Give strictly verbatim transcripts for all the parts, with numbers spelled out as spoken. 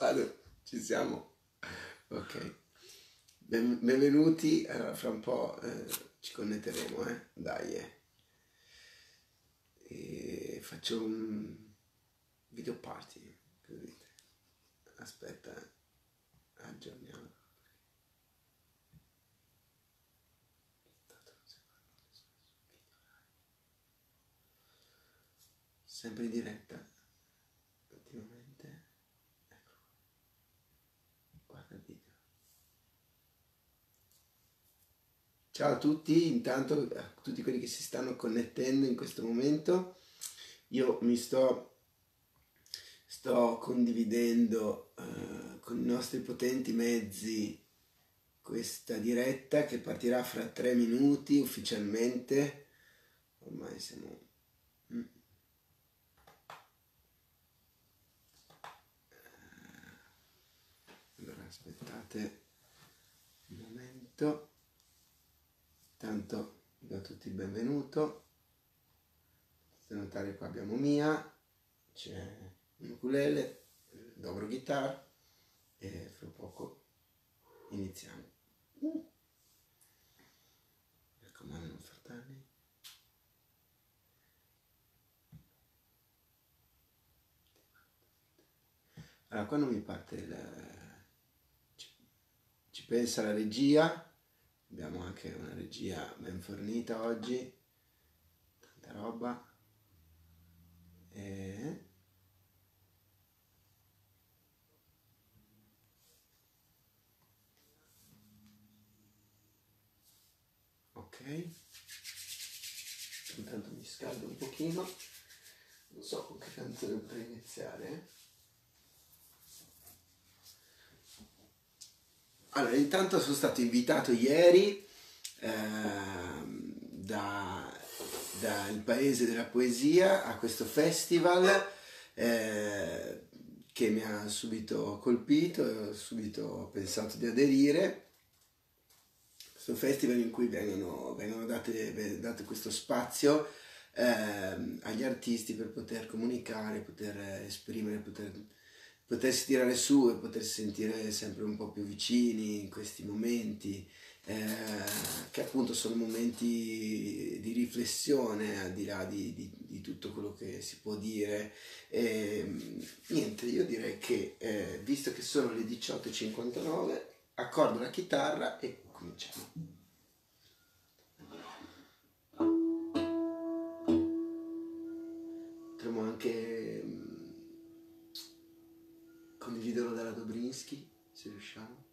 Vale, ci siamo. Ok. Ben, benvenuti. Allora, fra un po' eh, ci connetteremo, eh. Dai. Eh. E faccio un video party. Così. Aspetta, aggiorniamo. Sempre in diretta. Ultimamente. Ecco. Guarda il video. Ciao a tutti, intanto a tutti quelli che si stanno connettendo in questo momento. Io mi sto, sto condividendo eh, con i nostri potenti mezzi questa diretta che partirà fra tre minuti ufficialmente. Ormai siamo... Mm. Aspettate un momento, tanto vi do a tutti il benvenuto. Potete notare qua abbiamo Mia, c'è un ukulele, Dobro Guitar e fra poco iniziamo. Mi raccomando, non far danni. Allora, qua non mi parte il... Ci pensa la regia, abbiamo anche una regia ben fornita oggi, tanta roba. E... ok, intanto mi scaldo un pochino, non so con che canzone potrei iniziare. Allora, intanto sono stato invitato ieri eh, da, da Il Paese della Poesia a questo festival eh, che mi ha subito colpito, ho subito pensato di aderire. Questo festival in cui vengono, vengono date, date questo spazio eh, agli artisti per poter comunicare, poter esprimere, poter... potersi tirare su e potersi sentire sempre un po' più vicini in questi momenti, eh, che appunto sono momenti di riflessione al di là di, di, di tutto quello che si può dire. E, niente, io direi che eh, visto che sono le diciotto e cinquantanove, accordo la chitarra e cominciamo. Potremmo anche... condividerlo dalla Dobrinsky, se riusciamo.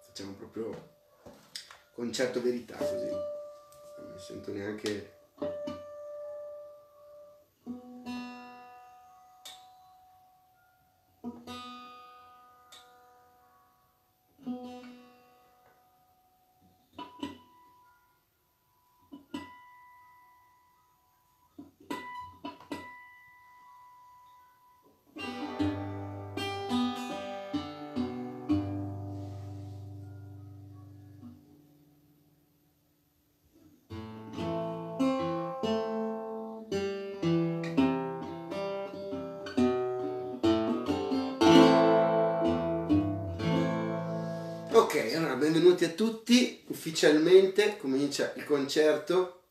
Facciamo proprio concerto verità, così non mi sento neanche... Allora, benvenuti a tutti, ufficialmente comincia il concerto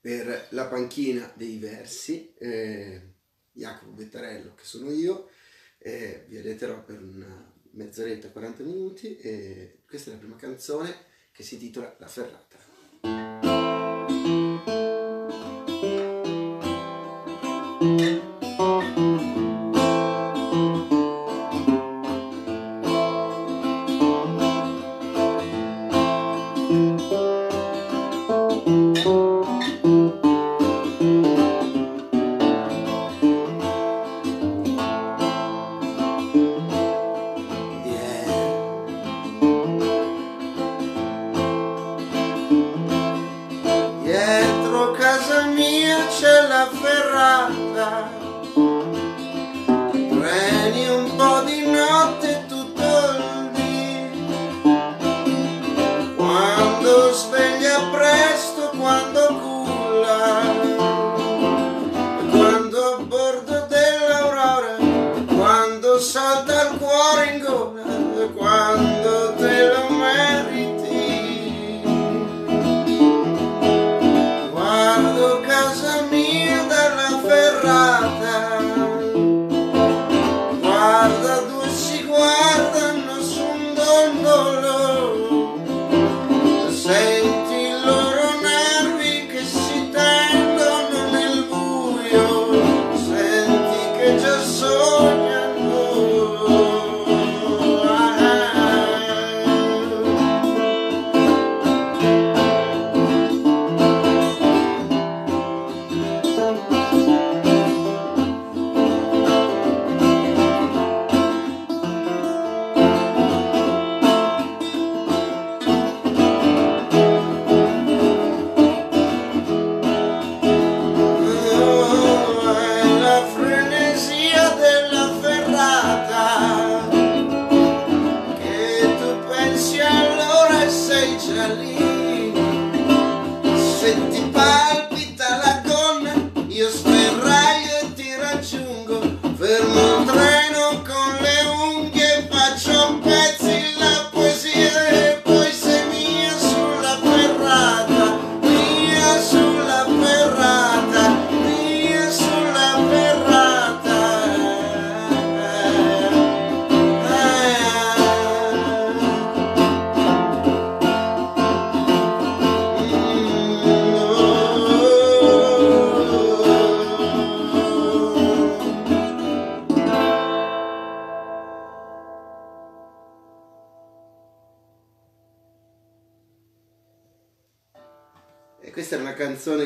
per La panchina dei versi, eh, Jacopo Bettarello, che sono io, eh, vi alletterò per una mezz'oretta, quaranta minuti, e questa è la prima canzone che si intitola La ferrata. casa mia c'è la ferrata, treni un po' di notte tutto il dì, quando sveglia presto, quando culla, quando a bordo dell'aurora, quando salta il cuore in gola, quando te lo meriti.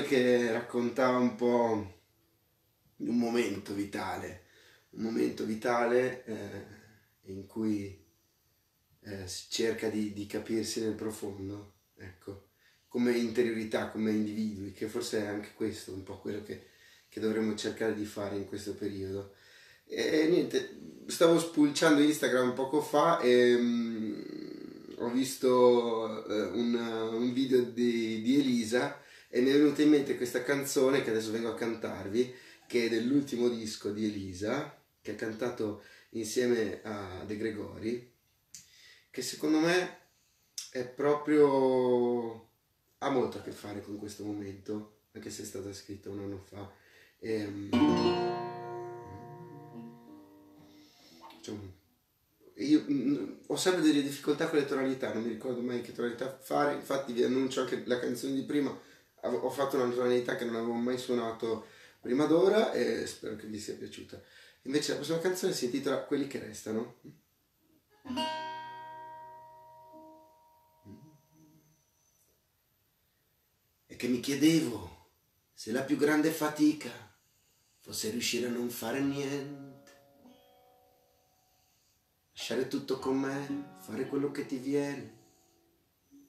Che raccontava un po' di un momento vitale, un momento vitale eh, in cui eh, si cerca di, di capirsi nel profondo, ecco, come interiorità, come individui, che forse è anche questo un po' quello che, che dovremmo cercare di fare in questo periodo. E, e niente, stavo spulciando Instagram poco fa e mh, ho visto eh, un, un video di, di Elisa, e mi è venuta in mente questa canzone che adesso vengo a cantarvi, che è dell'ultimo disco di Elisa, che ha cantato insieme a De Gregori, che secondo me è proprio, ha molto a che fare con questo momento, anche se è stata scritta un anno fa. E, cioè, io ho sempre delle difficoltà con le tonalità, non mi ricordo mai che tonalità fare, infatti vi annuncio anche la canzone di prima. Ho fatto una tonalità che non avevo mai suonato prima d'ora e spero che vi sia piaciuta. Invece la prossima canzone si intitola Quelli che restano. E che mi chiedevo se la più grande fatica fosse riuscire a non fare niente. Lasciare tutto con me, fare quello che ti viene,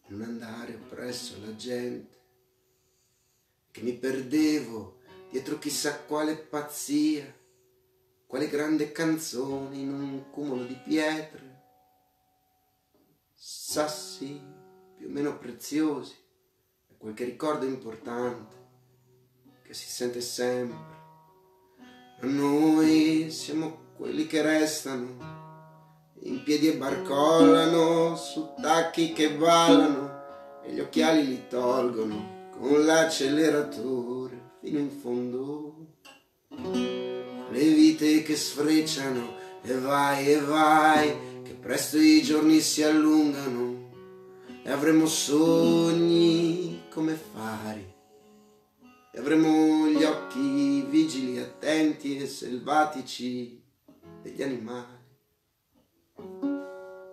non andare presso alla gente. Che mi perdevo dietro chissà quale pazzia, quale grande canzone in un cumulo di pietre, sassi più o meno preziosi, da qualche ricordo importante che si sente sempre. Ma noi siamo quelli che restano, in piedi e barcollano, su tacchi che ballano e gli occhiali li tolgono con l'acceleratore fino in fondo. Le vite che sfrecciano e vai e vai, che presto i giorni si allungano e avremo sogni come fari, e avremo gli occhi vigili, attenti e selvatici degli animali.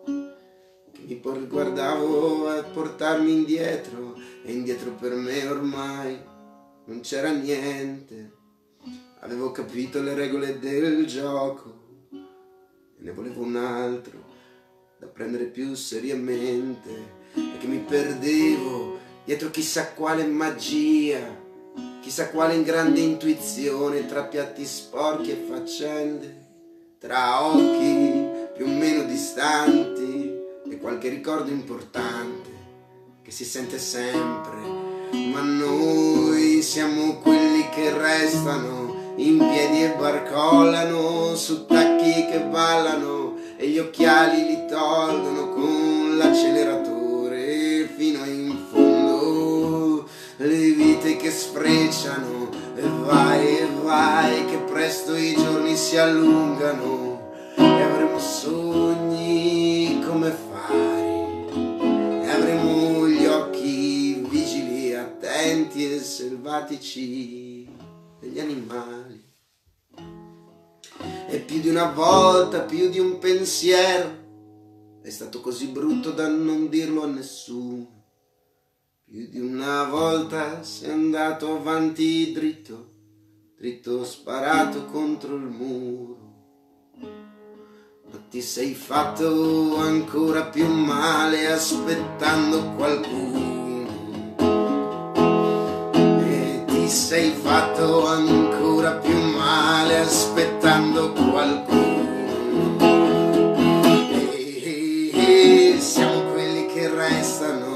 Che mi guardavo a portarmi indietro, e indietro per me ormai non c'era niente. Avevo capito le regole del gioco e ne volevo un altro da prendere più seriamente. E che mi perdevo dietro chissà quale magia, chissà quale ingrande intuizione, tra piatti sporchi e faccende, tra occhi più o meno distanti e qualche ricordo importante che si sente sempre. Ma noi siamo quelli che restano in piedi e barcollano su tacchi che ballano, e gli occhiali li tolgono con l'acceleratore fino in fondo. Le vite che sfrecciano e vai e vai, che presto i giorni si allungano e avremo sogni come fari, e avremo gli occhi vigili, attenti e selvatici degli animali. E più di una volta, più di un pensiero è stato così brutto da non dirlo a nessuno. Più di una volta sei andato avanti dritto, dritto sparato contro il muro, ma ti sei fatto ancora più male aspettando qualcuno. E ti sei fatto ancora più male aspettando qualcuno. E, e, e siamo quelli che restano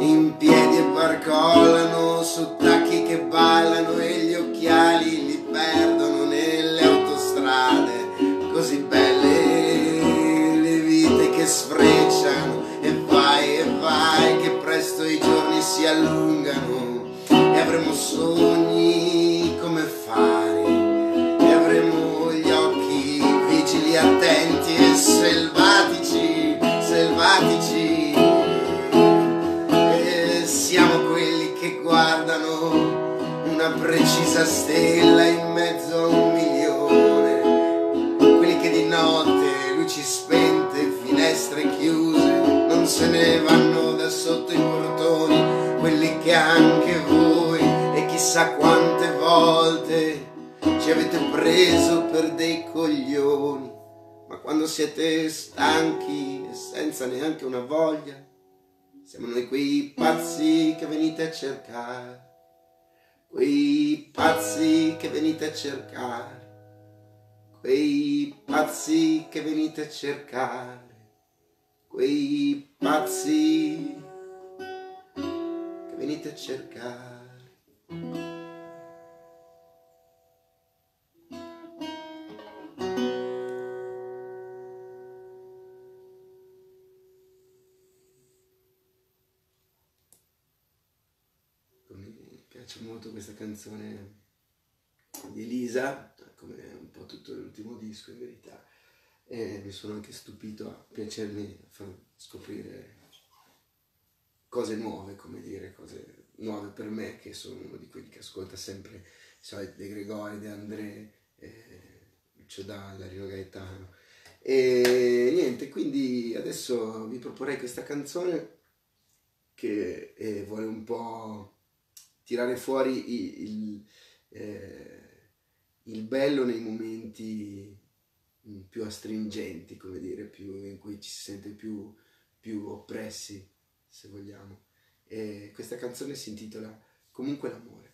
in piedi e barcollano su tacchi che ballano, e gli occhiali li perdono nelle autostrade così belle. Le vite che sfrecciano e vai e vai, che presto i giorni si allungano e avremo sogni come fari, e avremo gli occhi vigili, attenti e selvatici, selvatici. E siamo quelli che guardano una precisa stella in mezzo a un milione, notte, luci spente, finestre chiuse, non se ne vanno da sotto i portoni, quelli che anche voi e chissà quante volte ci avete preso per dei coglioni, ma quando siete stanchi e senza neanche una voglia, siamo noi quei pazzi che venite a cercare, quei pazzi che venite a cercare, quei pazzi che venite a cercare, quei pazzi che venite a cercare. Mi piace molto questa canzone di Elisa, come un po' tutto l'ultimo disco in verità, e mi sono anche stupito a piacermi far scoprire cose nuove, come dire, cose nuove per me, che sono uno di quelli che ascolta sempre, so, De Gregori, De André, eh, Lucio Dalla, Rino Gaetano, e niente, quindi adesso vi proporrei questa canzone che eh, vuole un po' tirare fuori il, il eh, il bello nei momenti più astringenti, come dire, più in cui ci si sente più, più oppressi, se vogliamo. E questa canzone si intitola Comunque l'amore.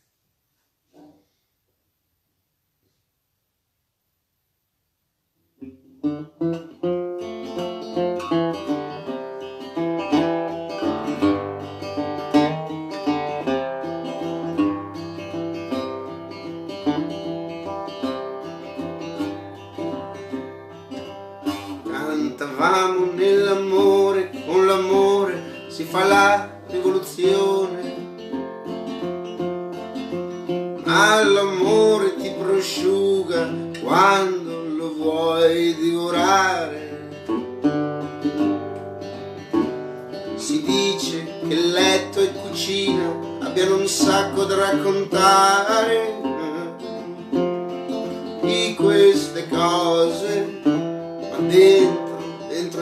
Cantavamo nell'amore, con l'amore si fa la rivoluzione, ma l'amore ti prosciuga quando lo vuoi divorare. Si dice che letto e cucina abbiano un sacco da raccontare di queste cose, ma dentro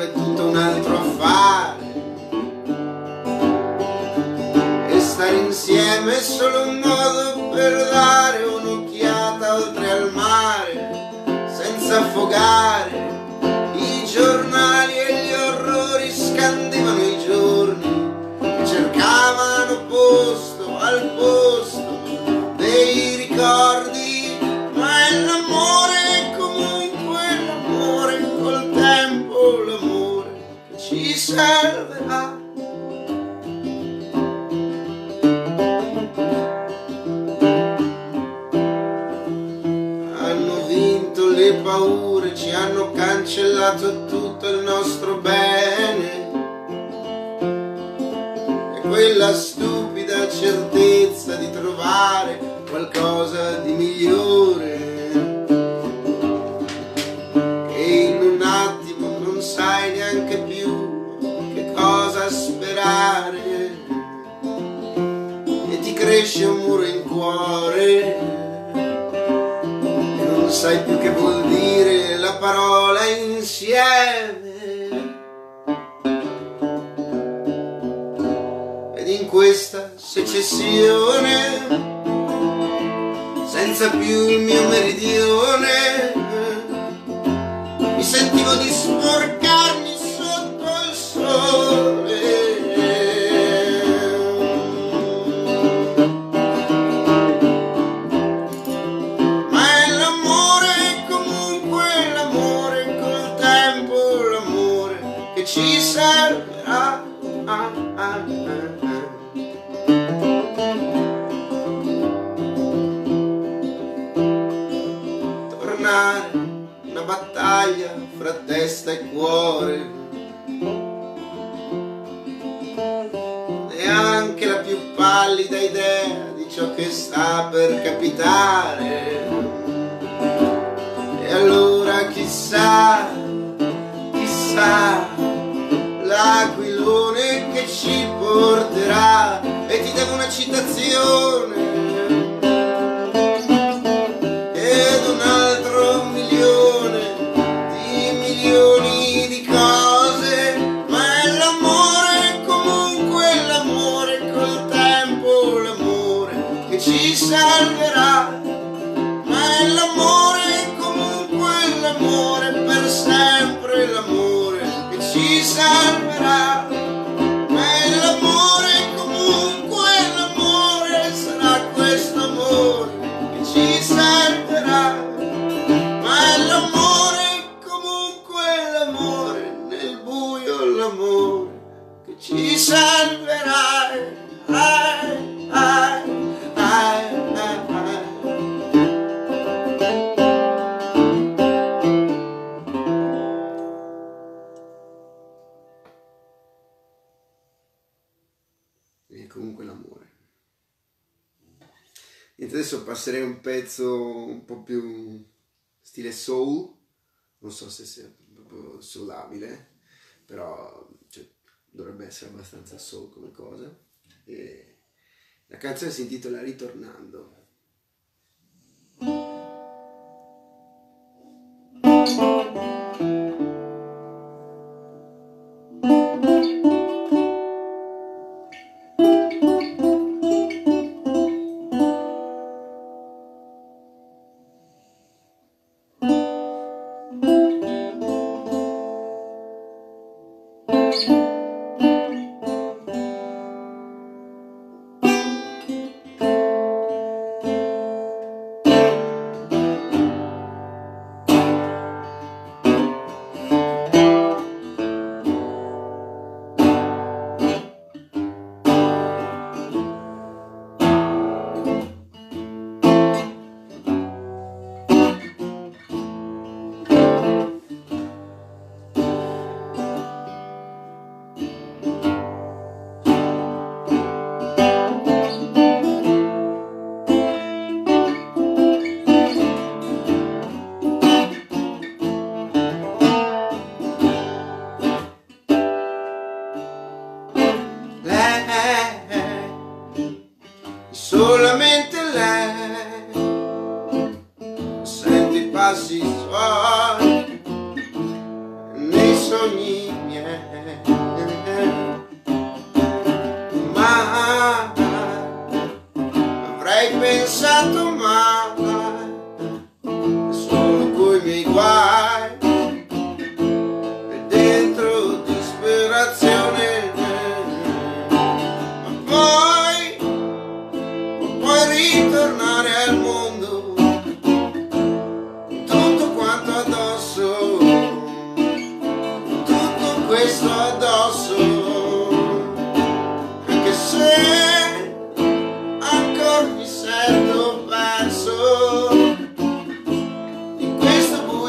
è tutto un altro affare, e stare insieme è solo un modo per dare un'occhiata oltre al mare, senza affogare. I giornali e gli orrori scandivano i giorni che cercavano posto al posto paure ci hanno cancellato tutto il nostro bene, e quella stupida certezza di trovare qualcosa di migliore, che in un attimo non sai neanche più che cosa sperare, e ti cresce un muro in cuore. Non sai più che vuol dire la parola insieme. Ed in questa secessione, senza più il mio meridione, mi sentivo di sporcarmi sotto il sole. Ci servirà, ah, ah, ah. Tornare una battaglia fra testa e cuore, neanche la più pallida idea di ciò che sta per capitare. E allora chissà, chissà l'aquilone che ci porterà, e ti devo una citazione ed un altro milione di milioni di cose. Ma è l'amore, comunque l'amore, col tempo l'amore che ci salverà. Ma è l'amore, comunque l'amore, per sempre l'amore ci salverà. Ma è l'amore, comunque l'amore, sarà questo amore che ci salverà. Ma è l'amore, comunque l'amore, nel buio l'amore che ci salverà. Ai, ai, ai, ai, ai. Adesso passerei un pezzo un po' più stile soul, non so se sia proprio soulabile, però cioè, dovrebbe essere abbastanza soul come cosa. E la canzone si intitola Ritornando.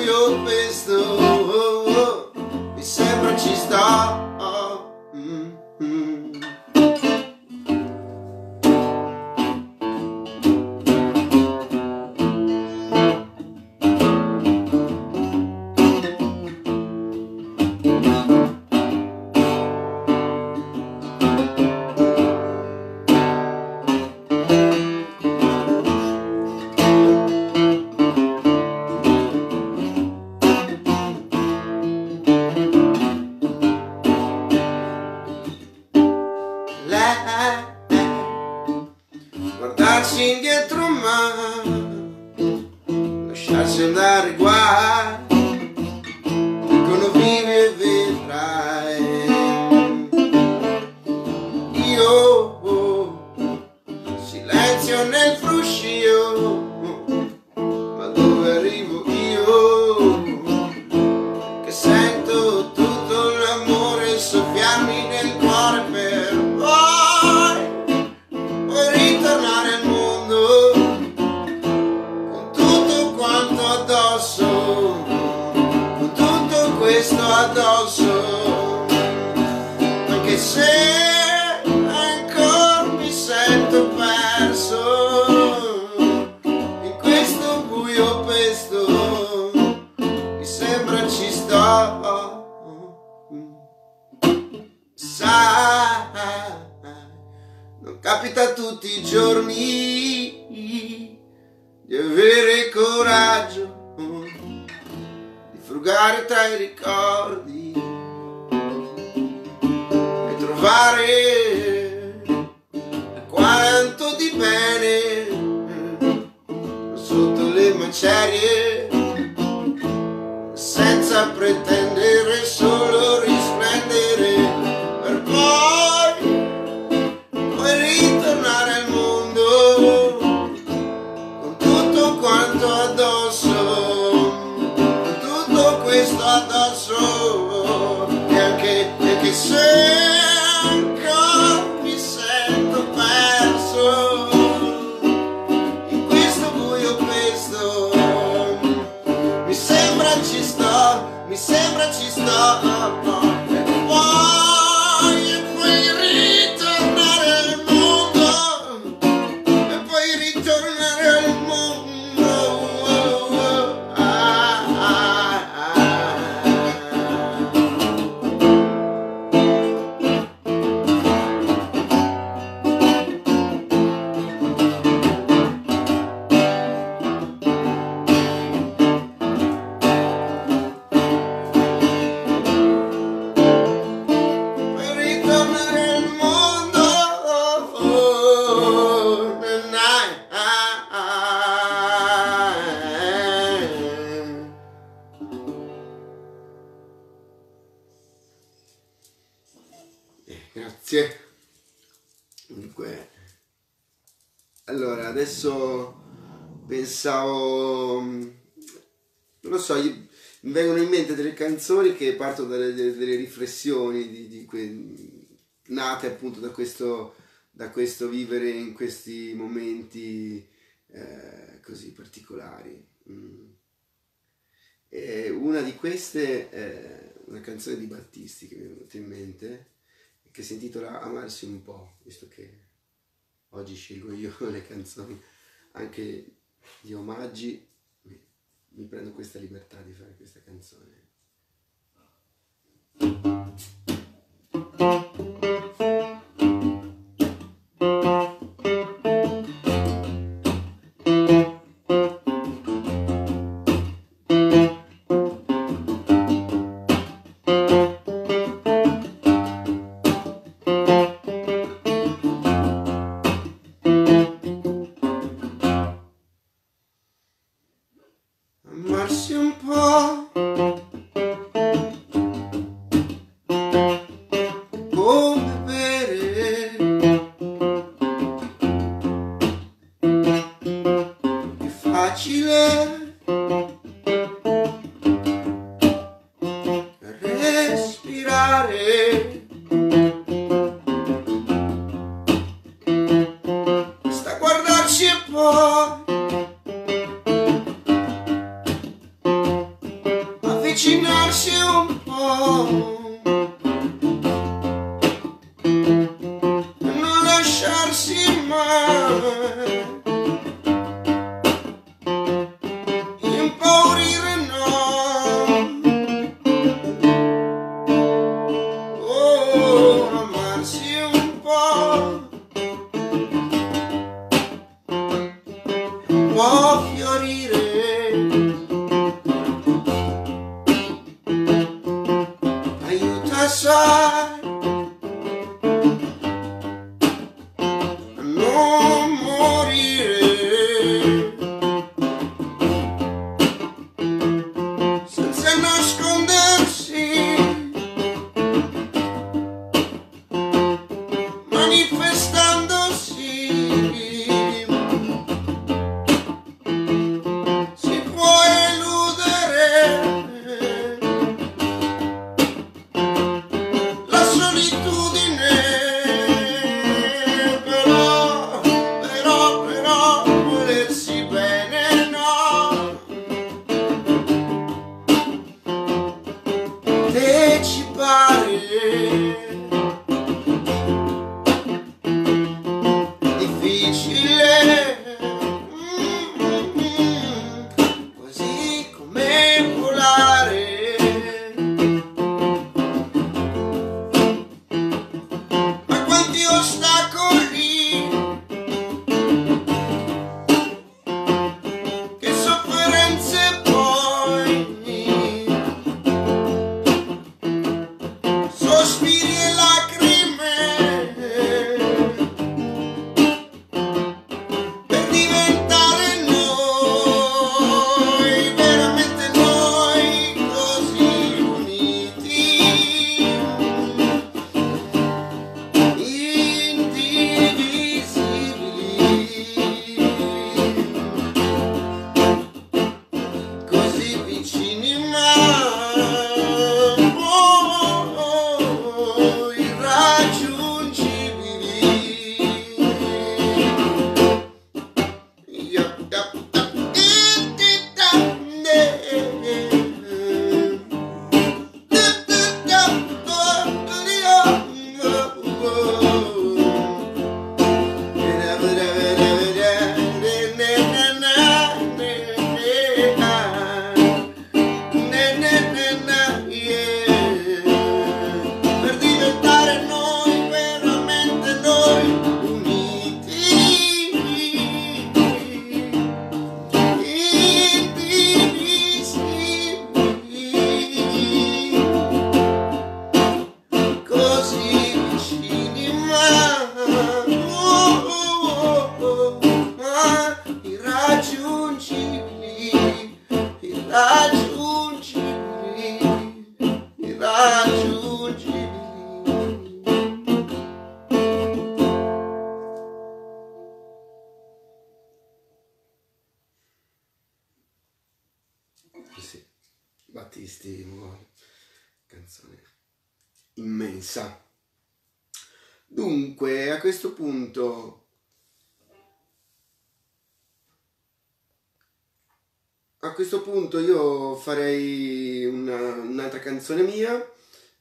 Io portarsi indietro mai, lasciarsi andare guai, quando vive vedrai. Io, oh, silenzio nel fruscio, ma dove arrivo io, che sento tutto l'amore soffiarmi nel cuore per addosso, anche se ancora mi sento perso in questo buio pesto, mi sembra ci sto. Sai, non capita tutti i giorni di avere coraggio, frugare tra i ricordi e trovare quanto di bene sotto le macerie, senza pretendere solo risplendere, per poi poi ritornare al mondo con tutto quanto addosso, questo addosso, e anche, anche se ancora mi sento perso in questo buio pesto, mi sembra ci sto, mi sembra ci sto. Grazie. Dunque, allora adesso pensavo, non lo so, mi vengono in mente delle canzoni che partono dalle delle, delle riflessioni di, di que, nate appunto da questo, da questo vivere in questi momenti eh, così particolari. Mm. E una di queste è una canzone di Battisti che mi è venuta in mente, che si intitola Amarsi un po', visto che oggi scelgo io le canzoni anche di omaggi, mi prendo questa libertà di fare questa canzone. Non morire. Battisti, canzone immensa. Dunque, a questo punto, a questo punto io farei un'altra canzone mia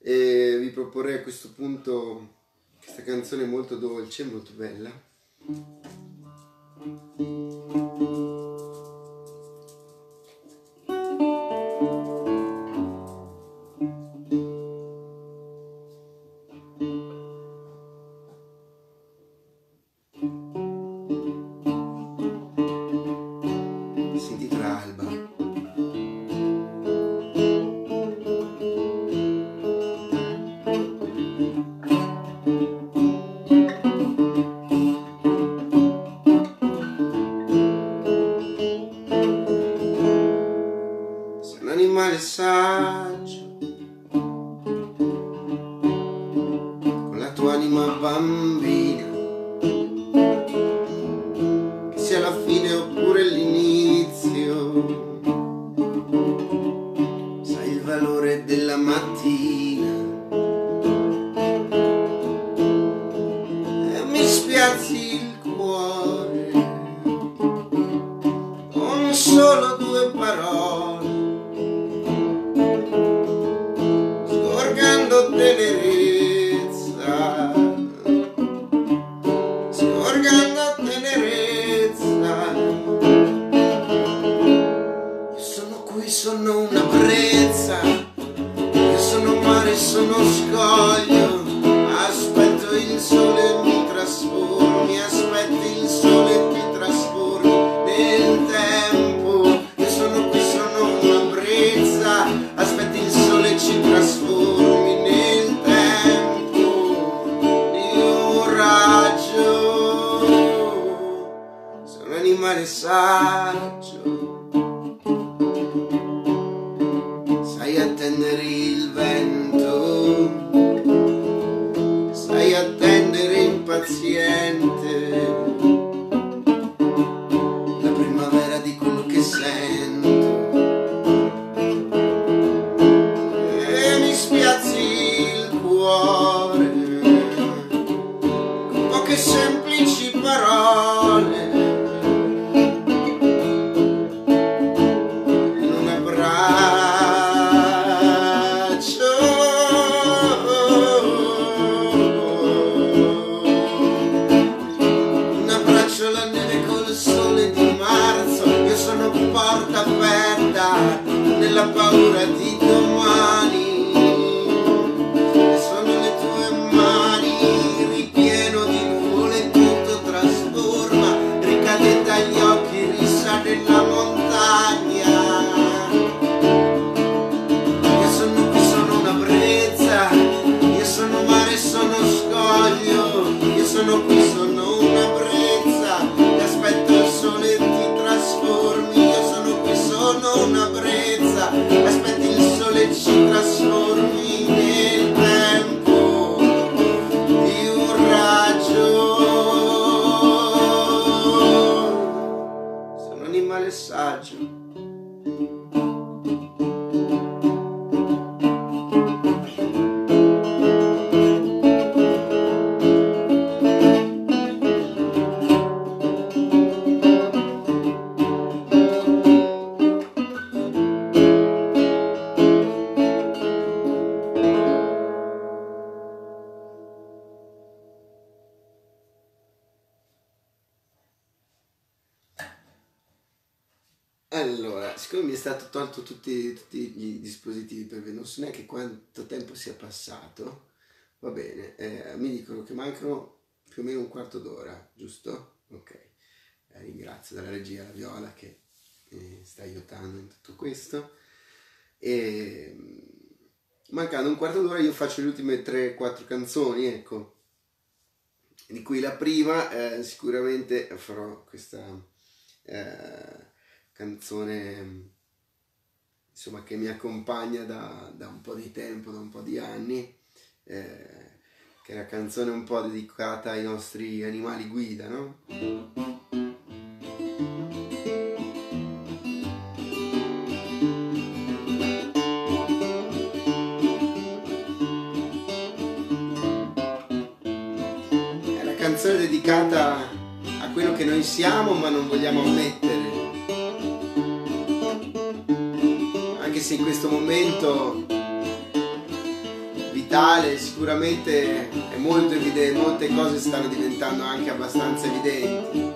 e vi proporrei a questo punto questa canzone molto dolce, molto bella. Semplici parole il sole di marzo, io sono porta aperta nella paura di domani, e sono le tue mani, ripieno di nuvole, tutto trasforma, ricade dagli occhi, risale la montagna. Io sono qui, sono una brezza, io sono mare, sono scoglio, io sono qui, sono una brezza. Una brezza, aspetti il sole e ci trasformi nel tempo di un raggio. Sono un animale saggio. Allora, siccome mi è stato tolto tutti, tutti i dispositivi per vedere, non so neanche quanto tempo sia passato, va bene, eh, mi dicono che mancano più o meno un quarto d'ora, giusto? Ok, eh, ringrazio della regia La Viola che mi eh, sta aiutando in tutto questo, e mancando un quarto d'ora io faccio le ultime tre quattro canzoni, ecco, di cui la prima eh, sicuramente farò questa... Eh, canzone insomma che mi accompagna da, da un po' di tempo, da un po' di anni, eh, che è una canzone un po' dedicata ai nostri animali guida, no? È una canzone dedicata a quello che noi siamo ma non vogliamo ammettere. Se in questo momento vitale sicuramente è molto evidente, molte cose stanno diventando anche abbastanza evidenti.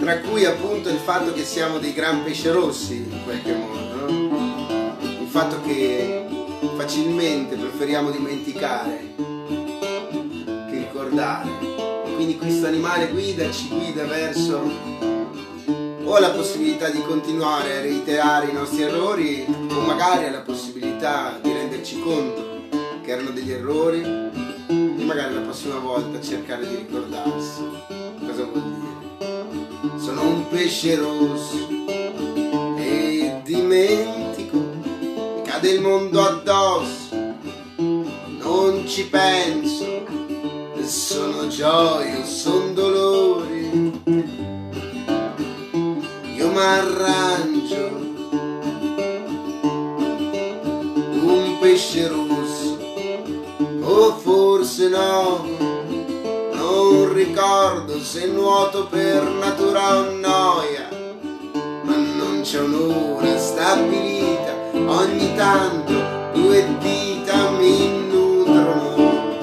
Tra cui appunto il fatto che siamo dei gran pesce rossi in qualche modo, no? Il fatto che facilmente preferiamo dimenticare che ricordare, quindi questo animale guida ci guida verso o la possibilità di continuare a reiterare i nostri errori, o magari la possibilità di renderci conto che erano degli errori e magari la prossima volta cercare di ricordarsi. Cosa vuol dire? Sono un pesce rosso e dimentico, del mondo addosso, non ci penso, sono gioie o son dolori, io m'arrangio, un pesce rosso, o forse no, non ricordo se nuoto per natura o noia, ma non c'è un'ora stabilita. Ogni tanto due dita mi nutrono.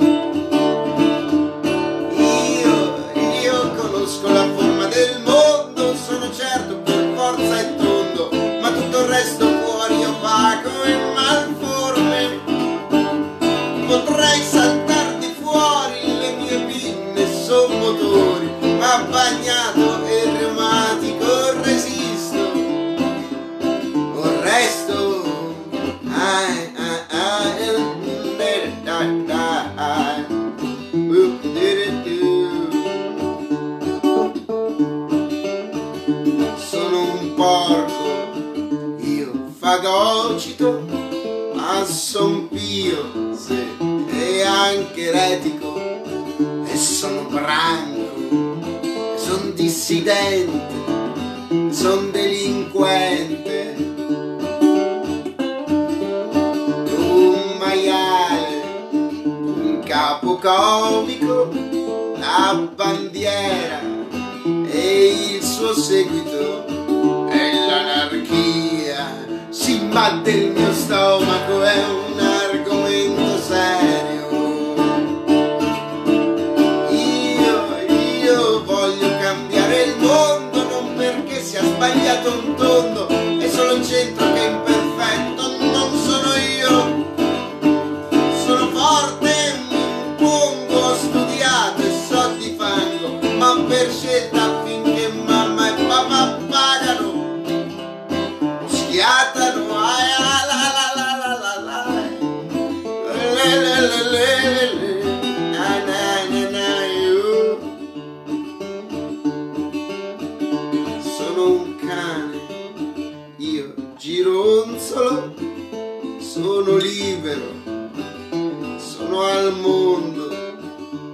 Io, io conosco la forma del mondo, sono certo per forza è tondo, ma tutto il resto fuori è opaco e malforme. Potrei saltar di fuori, le mie pinne sono motori, ma bagnato e reumatico resisto. O resto. Fagocito, ma son pio, sì, e anche eretico, e sono branco, e son dissidente, son delinquente. Un maiale, un capo comico, la bandiera e il suo seguito, e l'anarchia. arrabbiata no hai la la la la la la le le le le le na na na na io sono un cane, io gironzolo, sono libero, sono al mondo,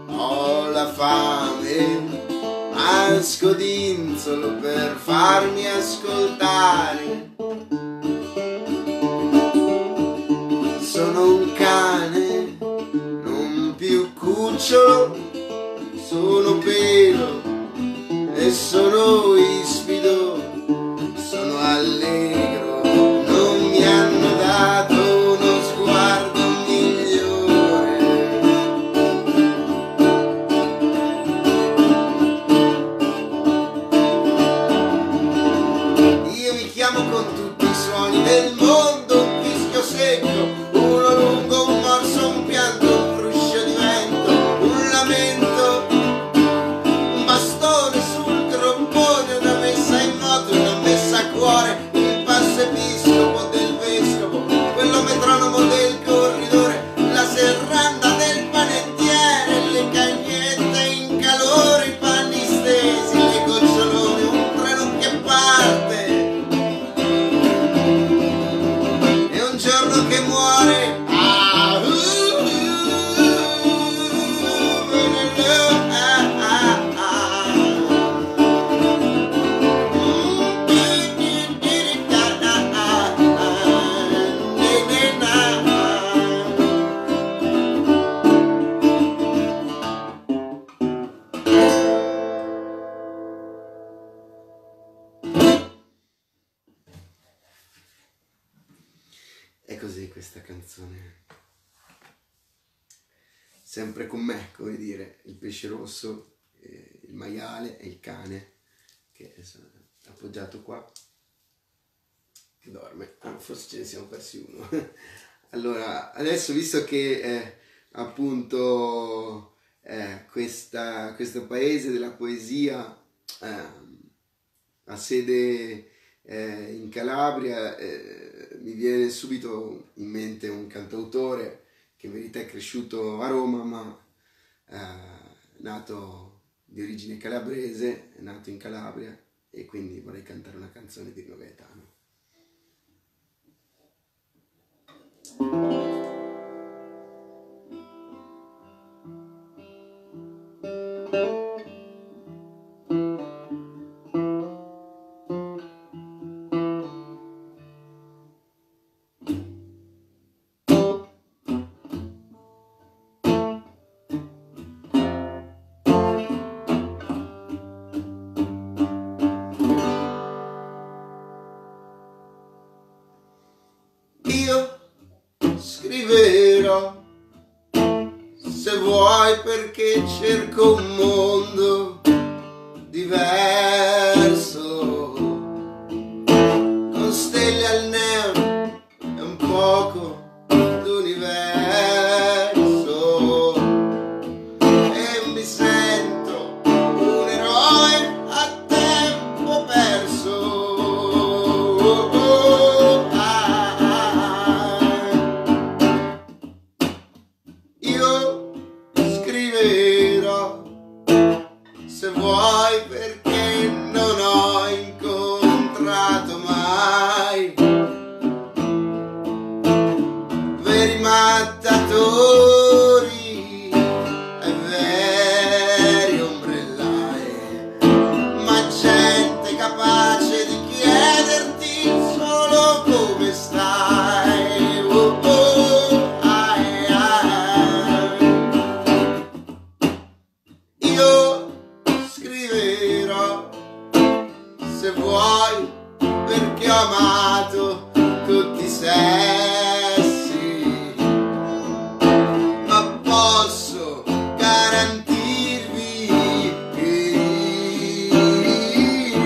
ho la fame, ma scodinzolo per farmi ascoltare. Sono un cane, non più cucciolo, sono pelo e sono ispido, sono allegro, non mi hanno dato uno sguardo migliore. Io mi chiamo con tutti i suoni del mondo, un fischio secco, uno lungo, un morso, un pianto, un fruscio di vento, un lamento, un bastone sul trombone, una messa in moto, una messa a cuore, il passo episcopo del vescovo, quello metronomo del corridore, la serranda del panettiere, le cagnette in calore, i panni stesi, le gocciolone, un treno che parte e un giorno che muore. Ah, uh, uh, uh, ah, ah, ah. Mm, di, di, di, di, da, da, ah, ah. Di, di, da, ah. È così questa canzone. Sempre con me, come dire, il pesce rosso, eh, il maiale e il cane, che sono appoggiato qua, che dorme. Ah, forse ce ne siamo persi uno. Allora, adesso visto che eh, appunto eh, questa, questo paese della poesia eh, ha sede eh, in Calabria, eh, mi viene subito in mente un cantautore che in verità è cresciuto a Roma, ma eh, nato di origine calabrese, è nato in Calabria, e quindi vorrei cantare una canzone di Rino Gaetano. Se vuoi, perché cerco un mondo diverso, con stelle al neon e un poco d'universo, e mi sento un eroe a tempo perso. Ah, ah, ah. Io se vuoi, perché non ho incontrato mai veri mattatori e veri ombrellai, ma gente capace di chiederti solo come stai. Oh, oh, ai, ai. Io se vuoi, perché ho amato tutti i sessi, ma posso garantirvi che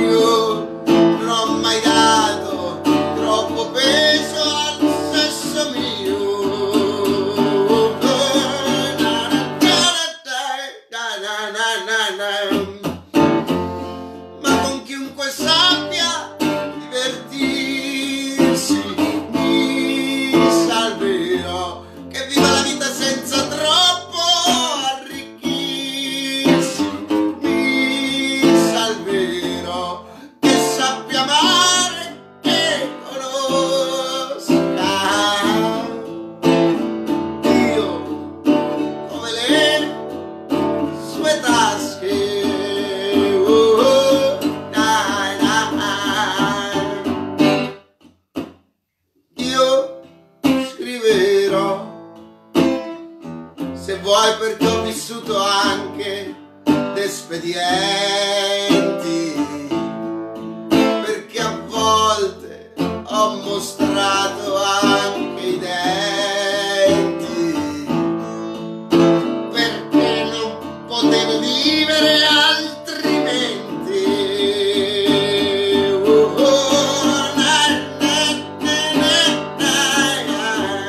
io non ho mai dato troppo peso al sesso mio. Ma con chiunque sappia divertirsi vuoi, perché ho vissuto anche d'espedienti, perché a volte ho mostrato anche i denti, perché non potevo vivere altrimenti. Oh, oh, na, na, na,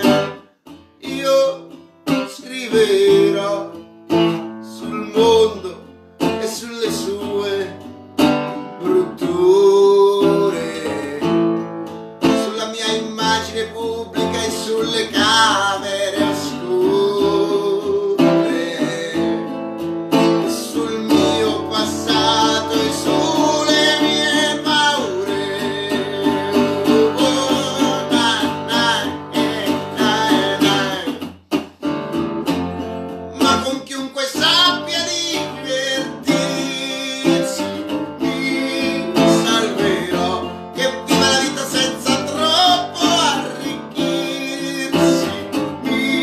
na. Io scriverò sul mondo e sulle sue brutture, sulla mia immagine pubblica e sulle camere oscure, sul mio passato e sulle mie paure. Oh, na, na, eh, na, na. Ma con chiunque sappia divertirsi, mi salverò, che viva la vita senza troppo arricchirsi. Mi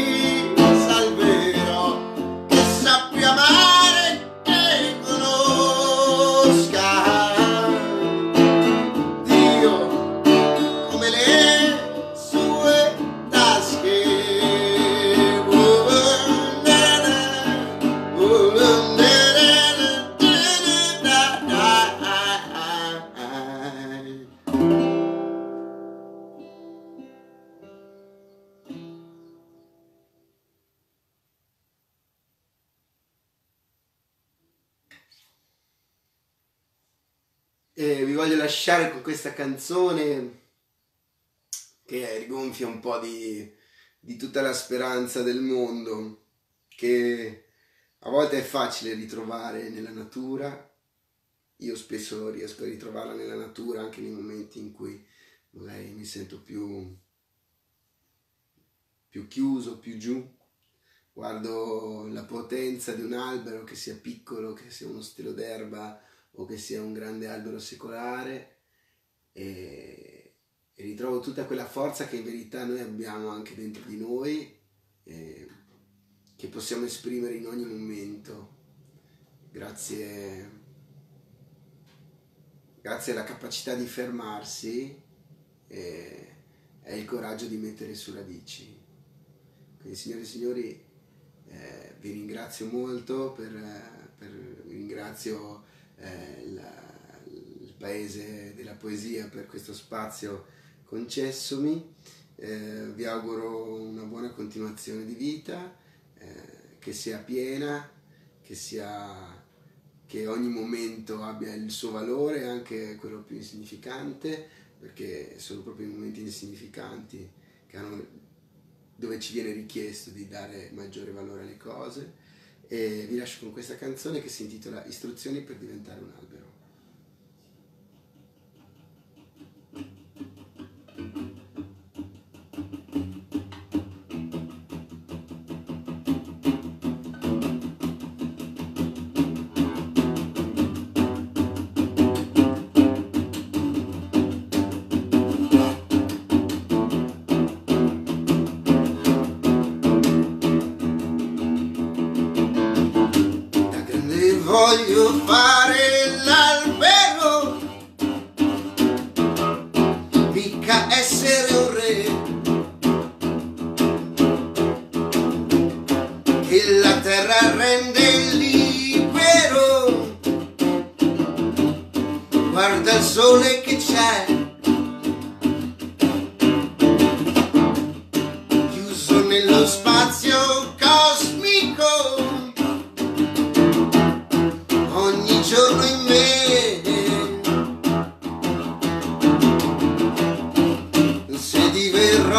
salverò, che sappia amare, che conosca Dio come le sue tasche. Oh, oh, na, na. Oh, oh, na, na, na. E vi voglio lasciare con questa canzone che rigonfia un po' di, di tutta la speranza del mondo, che a volte è facile ritrovare nella natura. Io spesso riesco a ritrovarla nella natura anche nei momenti in cui magari mi sento più, più chiuso, più giù. Guardo la potenza di un albero, che sia piccolo, che sia uno stelo d'erba o che sia un grande albero secolare, e, e ritrovo tutta quella forza che in verità noi abbiamo anche dentro di noi, e che possiamo esprimere in ogni momento. Grazie. Grazie alla capacità di fermarsi e, e il coraggio di mettere su radici. Quindi, signore e signori, eh, vi ringrazio molto, per, per, vi ringrazio eh, la, il Paese della Poesia per questo spazio concessomi. Eh, vi auguro una buona continuazione di vita, eh, che sia piena, che sia... che ogni momento abbia il suo valore, anche quello più insignificante, perché sono proprio i momenti insignificanti che hanno, dove ci viene richiesto di dare maggiore valore alle cose. E vi lascio con questa canzone che si intitola Istruzioni per diventare un albero. Voglio fare l'albero, mica essere un re, che la terra rende libero, guarda il sole che c'è, chiuso nello spazio cosmico. Se diverrò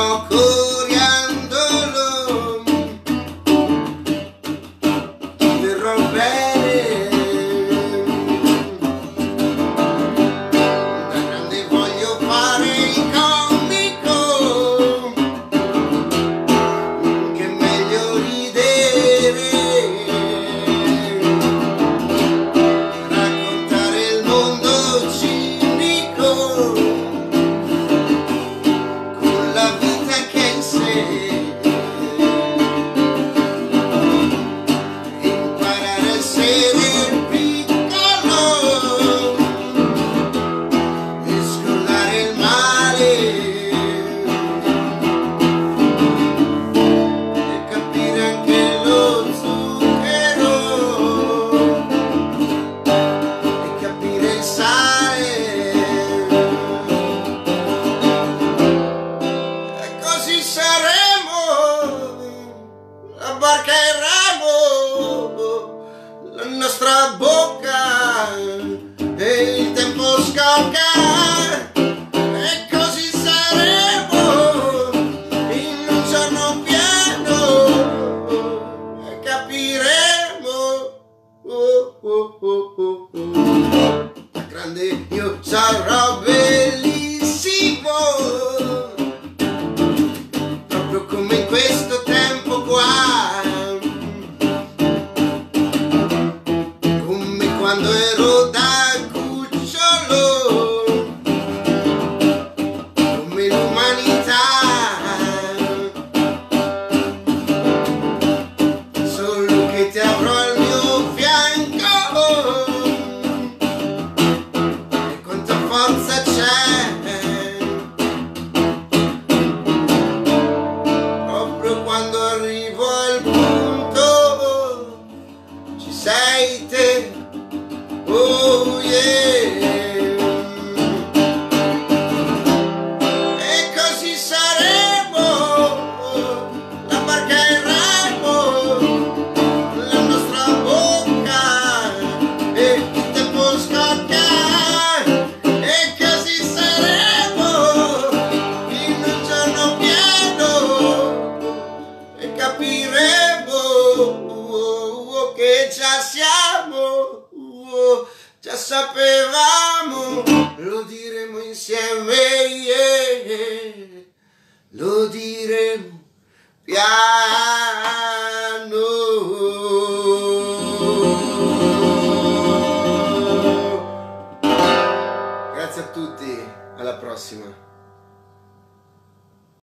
lo diremo piano. Grazie a tutti, alla prossima.